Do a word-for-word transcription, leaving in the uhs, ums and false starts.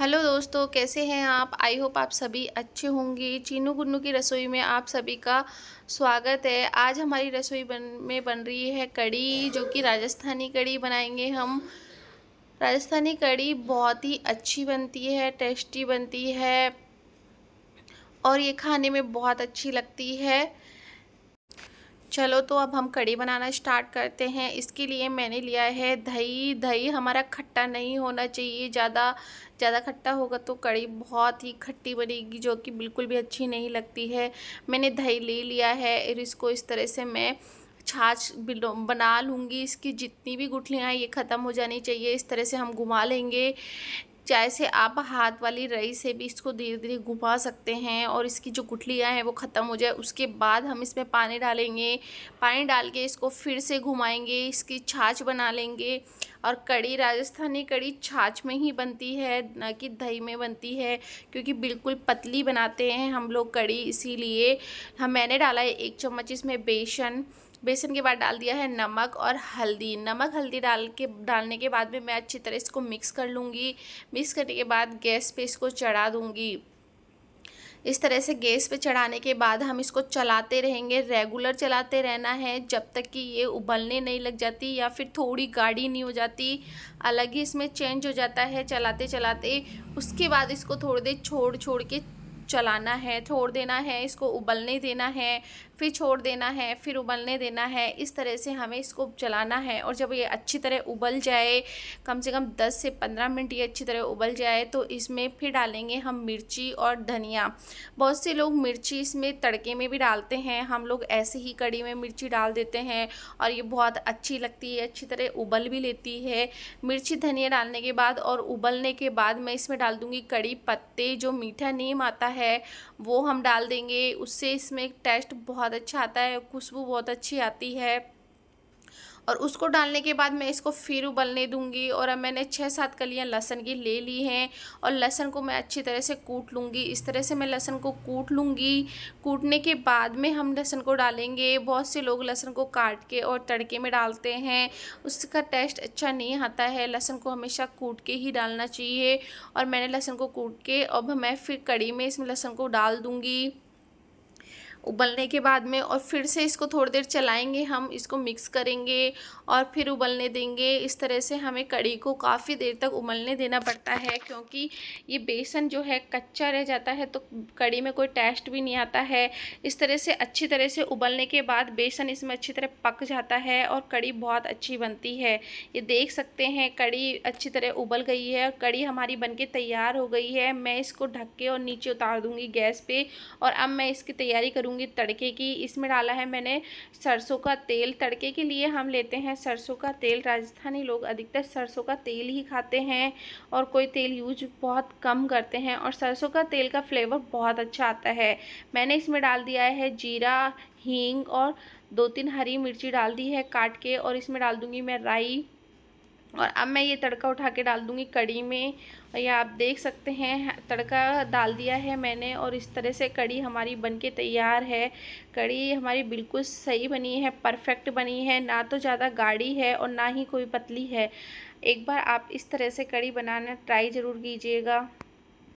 Hello दोस्तों, कैसे हैं आप। आई होप आप सभी अच्छे होंगे। चीनू गुन्नू की रसोई में आप सभी का स्वागत है। आज हमारी रसोई बन में बन रही है कढ़ी, जो कि राजस्थानी कढ़ी बनाएंगे हम। राजस्थानी कढ़ी बहुत ही अच्छी बनती है, टेस्टी बनती है और ये खाने में बहुत अच्छी लगती है। चलो तो अब हम कढ़ी बनाना स्टार्ट करते हैं। इसके लिए मैंने लिया है दही। दही हमारा खट्टा नहीं होना चाहिए, ज़्यादा ज़्यादा खट्टा होगा तो कढ़ी बहुत ही खट्टी बनेगी, जो कि बिल्कुल भी अच्छी नहीं लगती है। मैंने दही ले लिया है और इसको इस तरह से मैं छाछ बना लूँगी। इसकी जितनी भी गुठलियाँ हैं ये ख़त्म हो जानी चाहिए। इस तरह से हम घुमा लेंगे। जैसे आप हाथ वाली रई से भी इसको धीरे धीरे घुमा सकते हैं और इसकी जो गुठलियाँ हैं वो ख़त्म हो जाए। उसके बाद हम इसमें पानी डालेंगे। पानी डाल के इसको फिर से घुमाएंगे, इसकी छाछ बना लेंगे। और कढ़ी, राजस्थानी कढ़ी छाछ में ही बनती है, ना कि दही में बनती है, क्योंकि बिल्कुल पतली बनाते हैं हम लोग कढ़ी। इसीलिए हम मैंने डाला है एक चम्मच इसमें बेसन। बेसन के बाद डाल दिया है नमक और हल्दी। नमक हल्दी डाल के डालने के बाद में मैं अच्छी तरह इसको मिक्स कर लूँगी। मिक्स करने के बाद गैस पे इसको चढ़ा दूँगी। इस तरह से गैस पे चढ़ाने के बाद हम इसको चलाते रहेंगे। रेगुलर चलाते रहना है जब तक कि ये उबलने नहीं लग जाती या फिर थोड़ी गाढ़ी नहीं हो जाती, अलग ही इसमें चेंज हो जाता है चलाते चलाते। उसके बाद इसको थोड़ी देर छोड़ छोड़ के चलाना है, छोड़ देना है, इसको उबलने देना है, फिर छोड़ देना है, फिर उबलने देना है। इस तरह से हमें इसको चलाना है। और जब ये अच्छी तरह उबल जाए, कम से कम दस से पंद्रह मिनट ये अच्छी तरह उबल जाए, तो इसमें फिर डालेंगे हम मिर्ची और धनिया। बहुत से लोग मिर्ची इसमें तड़के में भी डालते हैं, हम लोग ऐसे ही कढ़ी में मिर्ची डाल देते हैं और ये बहुत अच्छी लगती है, अच्छी तरह उबल भी लेती है। मिर्ची धनिया डालने के बाद और उबलने के बाद मैं इसमें डाल दूँगी कढ़ी पत्ते। जो मीठा नीम आता है है वो हम डाल देंगे, उससे इसमें टेस्ट बहुत अच्छा आता है, खुशबू बहुत अच्छी आती है। और उसको डालने के बाद मैं इसको फिर उबलने दूंगी। और अब मैंने छः सात कलियां लहसुन की ले ली हैं और लहसुन को मैं अच्छी तरह से कूट लूँगी। इस तरह से मैं लहसुन को कूट लूँगी। कूटने के बाद में हम लहसुन को डालेंगे। बहुत से लोग लहसुन को काट के और तड़के में डालते हैं, उसका टेस्ट अच्छा नहीं आता है। लहसुन को हमेशा कूट के ही डालना चाहिए। और मैंने लहसुन को कूट के अब मैं फिर कढ़ी में इसमें लहसुन को डाल दूँगी उबलने के बाद में। और फिर से इसको थोड़ी देर चलाएंगे, हम इसको मिक्स करेंगे और फिर उबलने देंगे। इस तरह से हमें कढ़ी को काफ़ी देर तक उबलने देना पड़ता है, क्योंकि ये बेसन जो है कच्चा रह जाता है तो कढ़ी में कोई टेस्ट भी नहीं आता है। इस तरह से अच्छी तरह से उबलने के बाद बेसन इसमें अच्छी तरह पक जाता है और कढ़ी बहुत अच्छी बनती है। ये देख सकते हैं कढ़ी अच्छी तरह उबल गई है और कढ़ी हमारी बन के तैयार हो गई है। मैं इसको ढक के और नीचे उतार दूँगी गैस पर। और अब मैं इसकी तैयारी करूँगी तड़के की। इसमें डाला है मैंने सरसों का तेल। तड़के के लिए हम लेते हैं सरसों का तेल। राजस्थानी लोग अधिकतर सरसों का तेल ही खाते हैं और कोई तेल यूज बहुत कम करते हैं। और सरसों का तेल का फ्लेवर बहुत अच्छा आता है। मैंने इसमें डाल दिया है जीरा, हींग और दो तीन हरी मिर्ची डाल दी है काट के। और इसमें डाल दूंगी मैं राई। और अब मैं ये तड़का उठा के डाल दूँगी कढ़ी में। और ये आप देख सकते हैं तड़का डाल दिया है मैंने। और इस तरह से कढ़ी हमारी बनके तैयार है। कढ़ी हमारी बिल्कुल सही बनी है, परफेक्ट बनी है, ना तो ज़्यादा गाढ़ी है और ना ही कोई पतली है। एक बार आप इस तरह से कढ़ी बनाना ट्राई ज़रूर कीजिएगा।